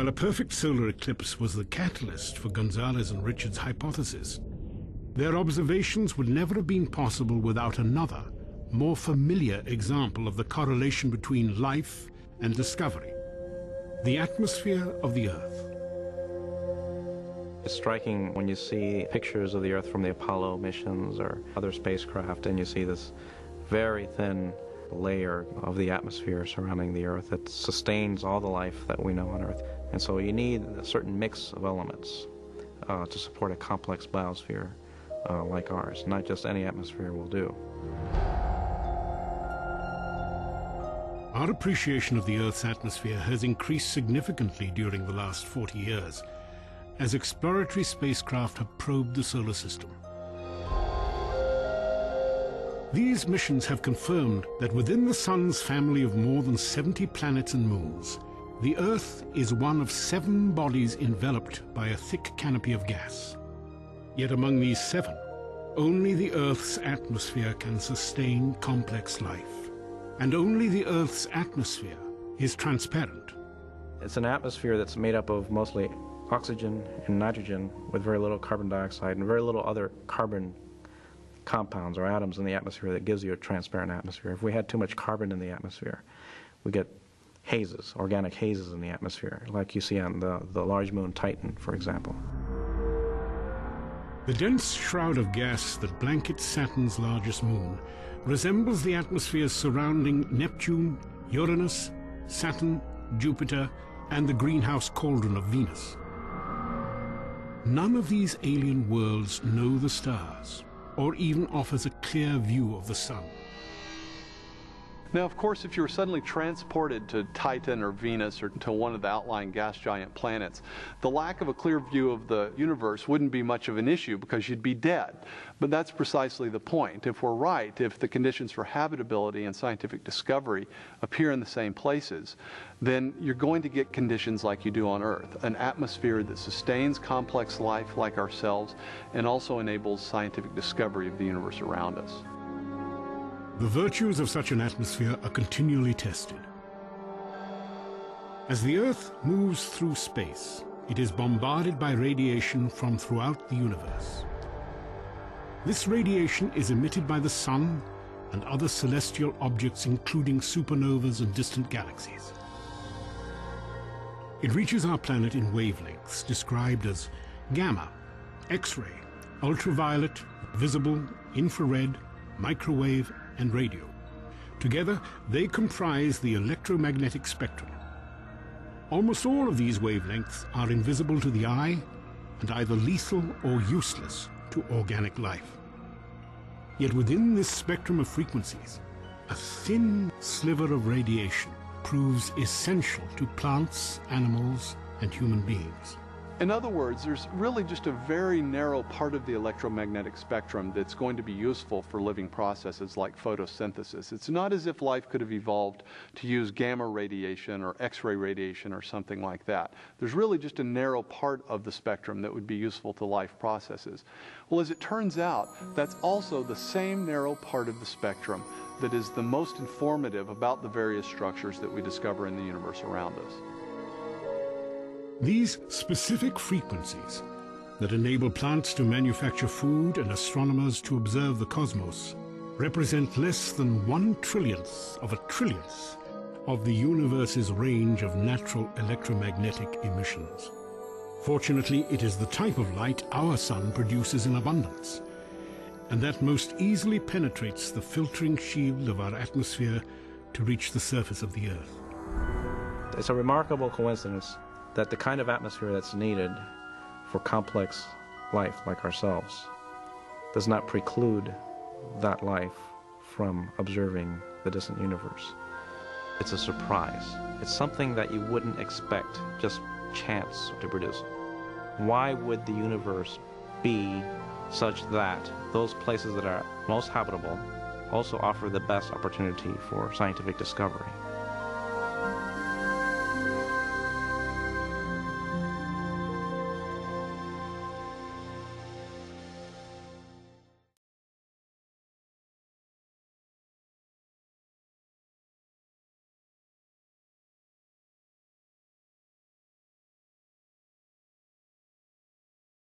while a perfect solar eclipse was the catalyst for Gonzalez and Richard's hypothesis, their observations would never have been possible without another, more familiar example of the correlation between life and discovery: the atmosphere of the Earth. It's striking when you see pictures of the Earth from the Apollo missions or other spacecraft, and you see this very thin layer of the atmosphere surrounding the Earth that sustains all the life that we know on Earth. And so you need a certain mix of elements to support a complex biosphere like ours. Not just any atmosphere will do. Our appreciation of the Earth's atmosphere has increased significantly during the last 40 years as exploratory spacecraft have probed the solar system. These missions have confirmed that within the Sun's family of more than 70 planets and moons, the Earth is one of 7 bodies enveloped by a thick canopy of gas. Yet among these 7, only the Earth's atmosphere can sustain complex life. And only the Earth's atmosphere is transparent. It's an atmosphere that's made up of mostly oxygen and nitrogen with very little carbon dioxide and very little other carbon compounds or atoms in the atmosphere that gives you a transparent atmosphere. If we had too much carbon in the atmospher, we get hazes, organic hazes in the atmosphere, like you see on the large moon Titan, for example. The dense shroud of gas that blankets Saturn's largest moon resembles the atmospheres surrounding Neptune, Uranus, Saturn, Jupiter, and the greenhouse cauldron of Venus. None of these alien worlds know the stars, or even offers a clear view of the sun. Now, of course, if you were suddenly transported to Titan or Venus or to one of the outlying gas giant planets, the lack of a clear view of the universe wouldn't be much of an issue because you'd be dead. But that's precisely the point. If we're right, if the conditions for habitability and scientific discovery appear in the same places, then you're going to get conditions like you do on Earth, an atmosphere that sustains complex life like ourselves and also enables scientific discovery of the universe around us. The virtues of such an atmosphere are continually tested. As the Earth moves through space, it is bombarded by radiation from throughout the universe. This radiation is emitted by the Sun and other celestial objects, including supernovas and distant galaxies. It reaches our planet in wavelengths described as gamma, X-ray, ultraviolet, visible, infrared, microwave, and radio. Together, they comprise the electromagnetic spectrum. Almost all of these wavelengths are invisible to the eye and either lethal or useless to organic life. Yet within this spectrum of frequencies, a thin sliver of radiation proves essential to plants, animals, and human beings. In other words, there's really just a very narrow part of the electromagnetic spectrum that's going to be useful for living processes like photosynthesis. It's not as if life could have evolved to use gamma radiation or X-ray radiation or something like that. There's really just a narrow part of the spectrum that would be useful to life processes. Well, as it turns out, that's also the same narrow part of the spectrum that is the most informative about the various structures that we discover in the universe around us. These specific frequencies that enable plants to manufacture food and astronomers to observe the cosmos represent less than 1/1,000,000,000,000 of a trillionth of the universe's range of natural electromagnetic emissions. Fortunately, it is the type of light our sun produces in abundance, and that most easily penetrates the filtering shield of our atmosphere to reach the surface of the Earth. It's a remarkable coincidence that the kind of atmosphere that's needed for complex life like ourselves does not preclude that life from observing the distant universe. It's a surprise. It's something that you wouldn't expect just chance to produce. Why would the universe be such that those places that are most habitable also offer the best opportunity for scientific discovery?